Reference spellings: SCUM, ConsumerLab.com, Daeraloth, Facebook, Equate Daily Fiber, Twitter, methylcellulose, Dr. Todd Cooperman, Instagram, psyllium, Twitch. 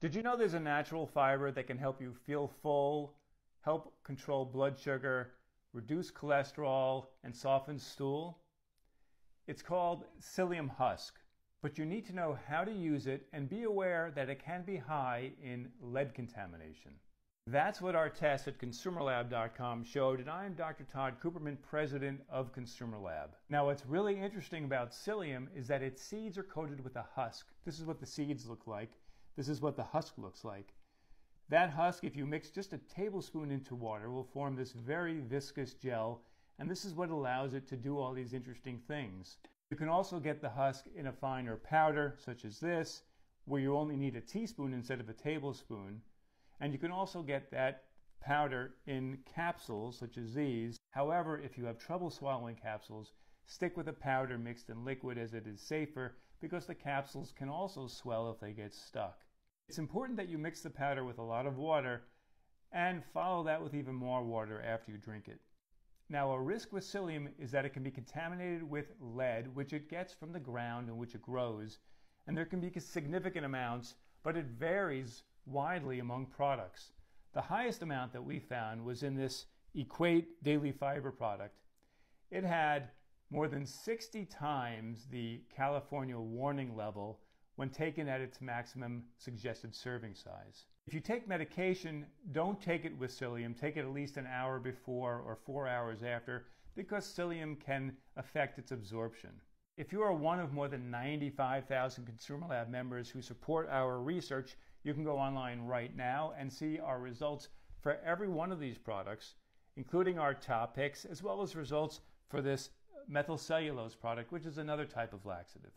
Did you know there's a natural fiber that can help you feel full, help control blood sugar, reduce cholesterol, and soften stool? It's called psyllium husk, but you need to know how to use it and be aware that it can be high in lead contamination. That's what our test at ConsumerLab.com showed, and I'm Dr. Todd Cooperman, president of Consumer Lab. Now, what's really interesting about psyllium is that its seeds are coated with a husk. This is what the seeds look like. This is what the husk looks like. That husk, if you mix just a tablespoon into water, will form this very viscous gel, and this is what allows it to do all these interesting things. You can also get the husk in a finer powder, such as this, where you only need a teaspoon instead of a tablespoon. And you can also get that powder in capsules, such as these. However, if you have trouble swallowing capsules, stick with a powder mixed in liquid, as it is safer, because the capsules can also swell if they get stuck. It's important that you mix the powder with a lot of water and follow that with even more water after you drink it. Now, a risk with psyllium is that it can be contaminated with lead, which it gets from the ground in which it grows, and there can be significant amounts, but it varies widely among products. The highest amount that we found was in this Equate Daily Fiber product. It had more than 60 times the California warning level when taken at its maximum suggested serving size. If you take medication, don't take it with psyllium. Take it at least an hour before or 4 hours after, because psyllium can affect its absorption. If you are one of more than 95,000 Consumer Lab members who support our research, you can go online right now and see our results for every one of these products, including our top picks, as well as results for this methylcellulose product, which is another type of laxative.